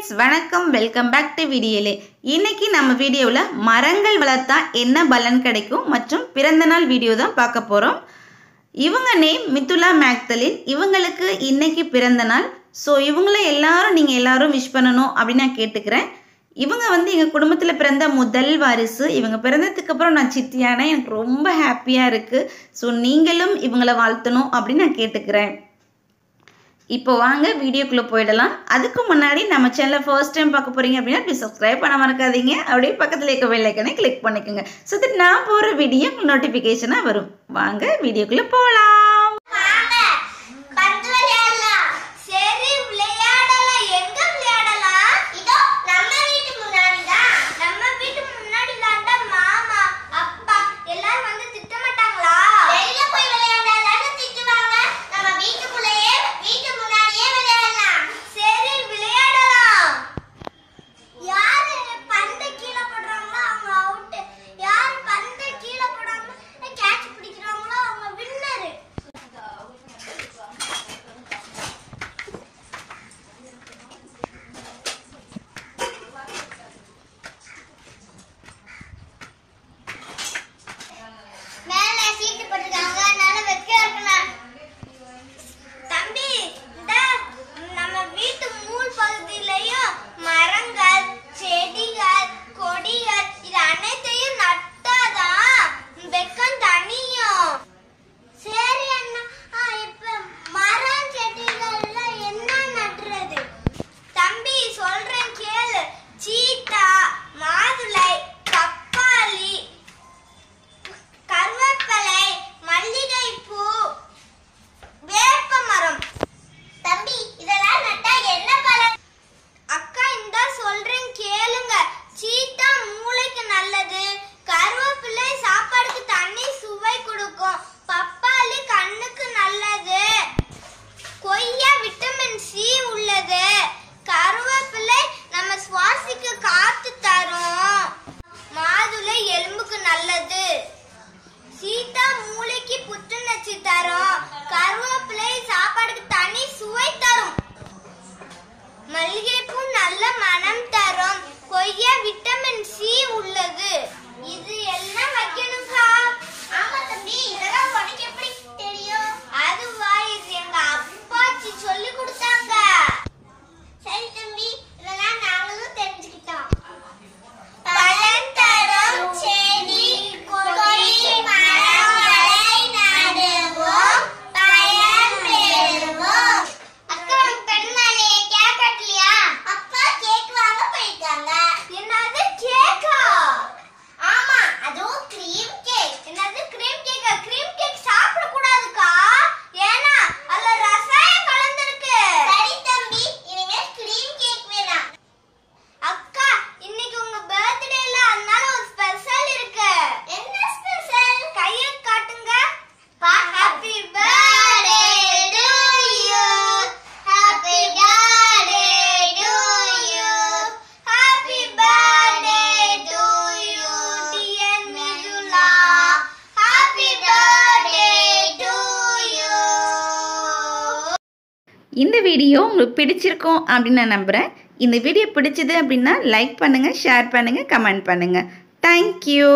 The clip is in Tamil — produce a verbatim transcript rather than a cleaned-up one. फ्रेंड्स वणक्कम वेलकम बैक टू वीडियो इनकी नम्म वीडियो मरंगल वलर्त्ता एन्ना पलन कड़ैक्कुम मत्रुम पिरंदनाल वीडियो दान पार्क्क पोरोम। इवंगा नेम मिथुला मैक्दलीन इवंगलुक्कु इन्नैक्कु पिरंदनाल सो इवंगला एल्लारुम नींगा एल्लारुम विश पण्णनुम अप्पडी नान केट्टुक्कुरेन। इवंगा वंदु एंगा कुडुम्बत्तुल पिरंदा मुदल वारिसु इवंगा पिरंददुक्कु अप्पुरम नान सित्तियाना एनक्कु रोम्ब हैप्पिया इरुक्कु सो नींगलुम इवंगला वाल्त्तणुम अप्पडी नान केट्टुक्कुरेन। இப்போ வாங்க வீடியோக்குள்ள போய்டலாம்। அதுக்கு முன்னாடி நம்ம சேனலை ஃபர்ஸ்ட் டைம் பார்க்க போறீங்க அப்படினா ப்ளீஸ் சப்ஸ்கிரைப் பண்ண மறக்காதீங்க। அப்படியே பக்கத்துல இருக்க பெல் ஐகானை கிளிக் பண்ணிக்கங்க। சோ that நான் போற வீடியோ நோட்டிபிகேஷனா வரும்। வாங்க வீடியோக்குள்ள போலாம்। வாங்க பந்து விளையாடலாம்। சரி விளையாடலாம்। எங்க விளையாடலாம்? இதோ நம்ம வீட்டு முன்னாடி தான்। நம்ம வீட்டு முன்னாடி தான்டா மாமா அப்பா எல்லாரும் வந்து திட்ட மாட்டாங்களா? வெளிய போய் விளையாடலாம்னு திட்டுவாங்க। நம்ம வீட்டுக்குள்ளே வீட்டு முன்னாடியே விளையாடலாம்। சரி விளையாடலாம்। யார் பந்த கீழ போடுறாங்களோ அவங்க அவுட்। யார் பந்த கீழ போடுறாங்களோ கேட்ச் பிடிக்கறாங்களோ அவங்க வின்னர்। மேல சீட்டு போட்டுருக்காங்க அதனால வெக்கையா இருக்கணும்। தம்பி இந்த நம்ம வீட்டு மூல் பகுதியிலயும் மரங்கள் செடிகள் கொடிகள் இது அனைத்தையும் நட்டாதான் வெக்கம் தனியும்। சரி அண்ணா ஆ, இப்ப மரம் செடிகள்ல என்ன நடுறது? தம்பி சொல்றேன் கேளு। சீத்தா மாதுளை பப்பாளி கருவேப்பிலை மல்லிகைப்பூ வேப்ப மரம்। தம்பி இதெல்லாம் நட்டா என்ன பலன்? அக்கா இந்த சொல்றேன் கேளுங்க। சீத்தா மூளைக்கு நல்லது, கருவேப்பிலை சாப்பாடுக்கு தண்ணி சுவை கொடுக்கும், பப்பாளி கண்ணுக்கு நல்லது, கொய்யா விட்டமின் சி உள்ளது, கருவேப்பிலை நம்ம சுவாசிக்கு காத்து தரும், மாதுளை எலும்புக்கு நல்லது, சீதா மூளைக்கு புத்துணர்ச்சி தரும், கருவேப்பிலை சாப்பாடுக்கு தனி சுவை தரும், மல்லிகைப்பூ நல்ல மனம் தரும், கொய்யா விட்டமின் சி உள்ளது। இது எல்லாம் வைக்கணும்க்கா। ஆமா தம்பி இதெல்லாம் உனக்கு எப்படி தெரியும்? அதுவா இது எங்க அப்பாச்சி சொல்லி கொடுத்தாங்க। சரி தம்பி இதெல்லாம் நாங்களும் தெரிஞ்சுக்கிட்டோம்। பலன் தரும் செடி கொடி மரங்களை நடுவோம், பயன் பெறுவோம்। அக்கா பெண்மணி கேட்கலையா? அப்பா கேக் வாங்க போயிட்டாங்க। என்னது கேக்கா? ஆமா அதுவும் கிரீம் கேக்। என்னது கிரீம் கேக்கா? கிரீம் கேக் சாப்பிட கூடாதுக்கா, ஏன்னா அதுல ரசாயனம் கலந்திருக்கு। சரி தம்பி இனிமே கிரீம் கேக் வேணாம்। அக்கா இன்னைக்கு உங்க பர்த்டே இல்ல, அதனால ஒரு ஸ்பெஷல் இருக்கு। என்ன ஸ்பெஷல்? கைய காட்டுங்க। Happy birthday to you, happy birthday to you, happy birthday to you dear Mithula, happy birthday to you. இந்த வீடியோ உங்களுக்கு பிடிச்சிருக்கும் அப்படின்னு நான் நம்புகிறேன்। இந்த வீடியோ பிடிச்சது அப்படின்னா லைக் பண்ணுங்கள், ஷேர் பண்ணுங்கள், கமெண்ட் பண்ணுங்கள்। தேங்க்யூ।